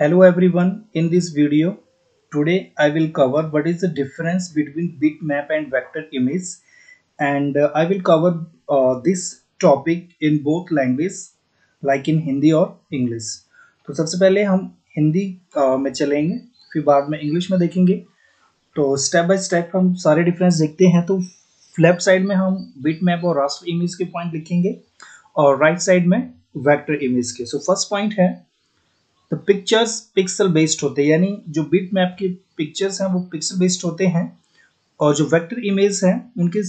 Hello everyone, in this video today I will cover what is the difference between bitmap and vector image, and I will cover this topic in both languages like in Hindi और English। तो सबसे पहले हम हिंदी में चलेंगे, फिर बाद में इंग्लिश में देखेंगे। तो स्टेप बाय स्टेप हम सारे डिफरेंस देखते हैं। तो लेफ्ट साइड में हम बिटमैप और रास्टर इमेज के पॉइंट लिखेंगे और राइट साइड में वेक्टर इमेज के। सो फर्स्ट पॉइंट है तो पिक्चर्स पिक्सल बेस्ड होते हैं, यानी जो बिट मैप के पिक्चर्स हैं वो पिक्सल बेस्ड होते हैं और जो वेक्टर इमेज हैं उनके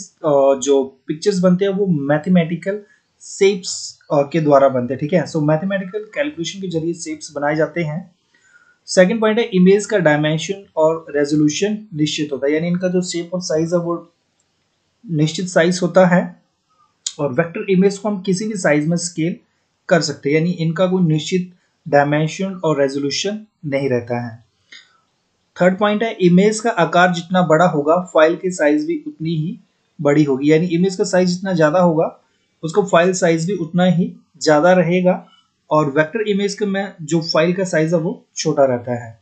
जो पिक्चर्स बनते हैं वो मैथमेटिकल शेप्स के द्वारा बनते हैं। ठीक है, सो मैथमेटिकल कैलकुलेशन के जरिए शेप्स बनाए जाते हैं। सेकंड पॉइंट है इमेज का डायमेंशन और रेजोल्यूशन निश्चित होता है, यानी इनका जो शेप और साइज है वो निश्चित साइज होता है और वेक्टर इमेज को हम किसी भी साइज में स्केल कर सकते हैं, यानी इनका कोई निश्चित डायमेंशन और रेजोल्यूशन नहीं रहता है। थर्ड पॉइंट है इमेज का आकार जितना बड़ा होगा फाइल की साइज भी उतनी ही बड़ी होगी, यानी इमेज का साइज जितना ज़्यादा होगा उसका फाइल साइज भी उतना ही ज़्यादा रहेगा और वेक्टर इमेज के में जो फाइल का साइज है वो छोटा रहता है।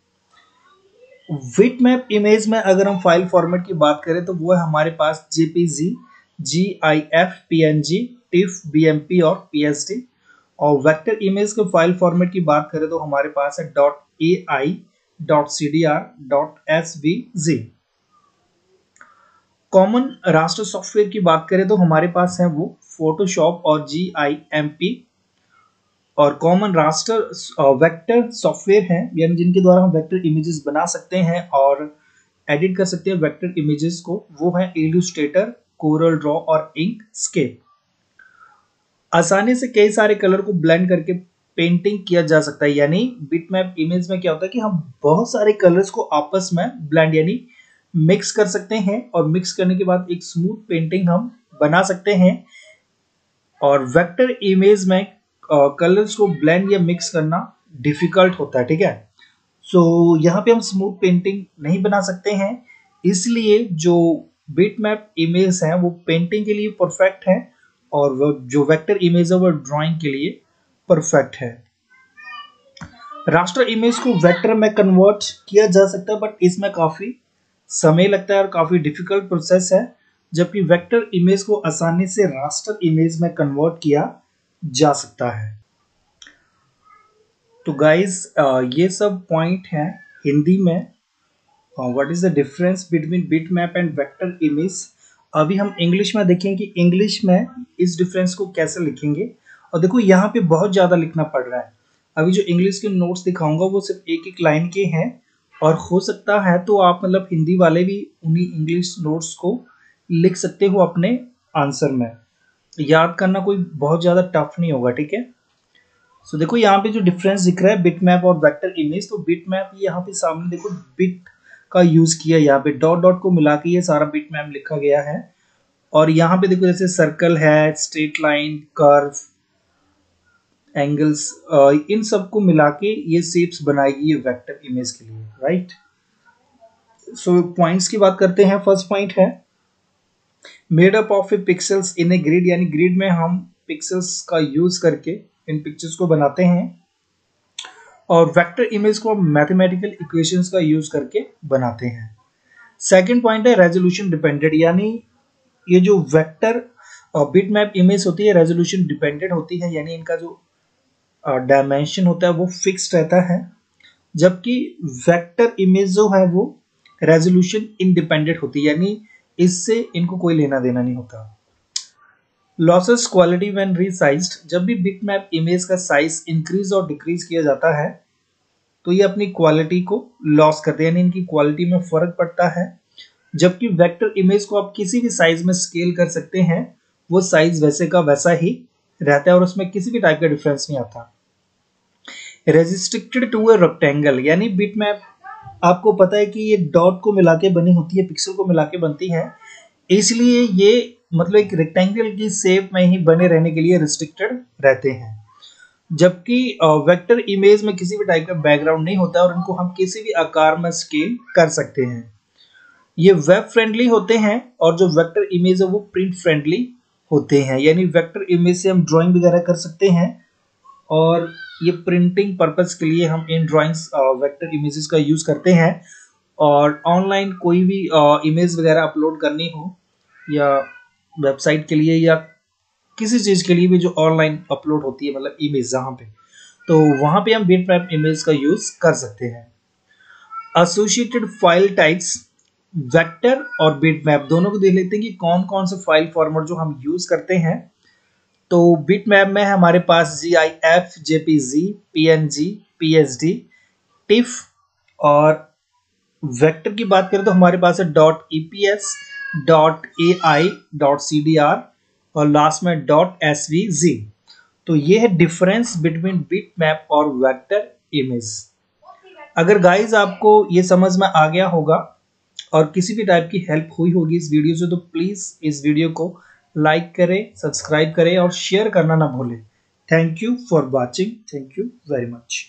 बिटमैप इमेज में अगर हम फाइल फॉर्मेट की बात करें तो वो है हमारे पास JPG, GIF, PNG, TIFF, BMP और पीएसडी। और वेक्टर इमेज के फाइल फॉर्मेट की बात करें तो हमारे पास है .ai .cdr .svg। Common raster software की बात करें तो हमारे पास है वो फोटोशॉप और GIMP, और कॉमन रास्टर वेक्टर सॉफ्टवेयर है यानी जिनके द्वारा हम वेक्टर इमेजेस बना सकते हैं और एडिट कर सकते हैं वेक्टर इमेजेस को, वो है इलुस्ट्रेटर, कोरल ड्रॉ और इंकस्केप। आसानी से कई सारे कलर को ब्लेंड करके पेंटिंग किया जा सकता है, यानी बिटमैप इमेज में क्या होता है कि हम बहुत सारे कलर्स को आपस में ब्लेंड यानी मिक्स कर सकते हैं और मिक्स करने के बाद एक स्मूथ पेंटिंग हम बना सकते हैं। और वेक्टर इमेज में कलर्स को ब्लेंड या मिक्स करना डिफिकल्ट होता है। ठीक है, सो यहाँ पे हम स्मूथ पेंटिंग नहीं बना सकते हैं, इसलिए जो बिटमैप इमेज है वो पेंटिंग के लिए परफेक्ट है और वो जो वेक्टर इमेज है वो ड्राइंग के लिए परफेक्ट है। रास्टर इमेज को वेक्टर में कन्वर्ट किया जा सकता है बट इसमें काफ़ी समय लगता है और काफ़ी डिफिकल्ट प्रोसेस है, जबकि वेक्टर इमेज को आसानी से रास्टर इमेज में कन्वर्ट किया जा सकता है। तो गाइज ये सब पॉइंट हैं हिंदी में, what is the difference between bitmap and vector image. अभी हम इंग्लिश में देखें कि इंग्लिश में इस डिफरेंस को कैसे लिखेंगे। और देखो यहाँ पे बहुत ज़्यादा लिखना पड़ रहा है, अभी जो इंग्लिश के नोट्स दिखाऊंगा वो सिर्फ एक एक लाइन के हैं और हो सकता है तो आप मतलब हिंदी वाले भी उन्हीं इंग्लिश नोट्स को लिख सकते हो अपने आंसर में, याद करना कोई बहुत ज़्यादा टफ नहीं होगा। ठीक है, सो देखो यहाँ पे जो डिफरेंस दिख रहा है बिटमैप और वेक्टर इमेज, तो बिटमैप यहाँ पे सामने देखो बिट का यूज किया, यहाँ पे डॉट डॉट को मिला के ये सारा बिटमैप लिखा गया है। और यहाँ पे देखो जैसे सर्कल है, स्ट्रेट लाइन, कर्व, एंगल्स, इन सब को मिला के ये शेप्स बनाएगी ये वेक्टर इमेज के लिए, राइट। सो पॉइंट्स की बात करते हैं। फर्स्ट पॉइंट है made up of a pixels in a grid, यानी ग्रिड में हम पिक्सल्स का यूज करके इन पिक्चर्स को बनाते हैं और वेक्टर इमेज को मैथमेटिकल इक्वेशंस का यूज करके बनाते हैं। सेकंड पॉइंट है रेजोल्यूशन डिपेंडेंट, यानी ये जो वेक्टर बिटमैप इमेज होती है रेजोल्यूशन डिपेंडेंट होती है, यानी इनका जो डायमेंशन होता है वो फिक्स्ड रहता है, जबकि वेक्टर इमेज जो है वो रेजोल्यूशन इंडिपेंडेंट होती है, यानी इससे इनको कोई लेना देना नहीं होता। लॉसेस क्वालिटी व्हेन रीसाइज्ड, जब भी बिटमैप इमेज का साइज इंक्रीज और डिक्रीज किया जाता है तो ये अपनी क्वालिटी को लॉस करते हैं, यानी इनकी क्वालिटी में फर्क पड़ता है, जबकि वेक्टर इमेज को आप किसी भी साइज में स्केल कर सकते हैं, वो साइज वैसे का वैसा ही रहता है और उसमें किसी भी टाइप का डिफरेंस नहीं आता। रेजिस्ट्रिक्टेड टू ए रेक्टेंगल, यानी बिटमैप आपको पता है कि ये डॉट को मिला के बनी होती है, पिक्सल को मिला के बनती है, इसलिए ये मतलब एक रेक्टेंगल की शेप में ही बने रहने के लिए रिस्ट्रिक्टेड रहते हैं, जबकि वेक्टर इमेज में किसी भी टाइप का बैकग्राउंड नहीं होता और इनको हम किसी भी आकार में स्केल कर सकते हैं। ये वेब फ्रेंडली होते हैं और जो वेक्टर इमेज है वो प्रिंट फ्रेंडली होते हैं, यानी वेक्टर इमेज से हम ड्राइंग वगैरह कर सकते हैं और ये प्रिंटिंग पर्पस के लिए हम इन ड्राइंग्स वेक्टर इमेजेस का यूज करते हैं। और ऑनलाइन कोई भी इमेज वगैरह अपलोड करनी हो या वेबसाइट के लिए या किसी चीज के लिए भी जो ऑनलाइन अपलोड होती है, मतलब इमेज जहाँ पे, तो वहाँ पे हम बिटमैप इमेज का यूज कर सकते हैं। एसोसिएटेड फाइल टाइप्स, वेक्टर और बिटमैप दोनों को देख लेते हैं कि कौन कौन से फाइल फॉर्मेट जो हम यूज करते हैं। तो बिटमैप में हमारे पास GIF, JPG, PNG, PSD, TIFF, और वेक्टर की बात करें तो हमारे पास है .eps, .ai, .cdr और लास्ट में .svg। तो ये है डिफरेंस बिटवीन बिटमैप और वेक्टर इमेज। अगर गाइज आपको ये समझ में आ गया होगा और किसी भी टाइप की हेल्प हुई होगी इस वीडियो से, तो प्लीज़ इस वीडियो को लाइक करें, सब्सक्राइब करें और शेयर करना ना भूलें। Thank you for watching, thank you very much.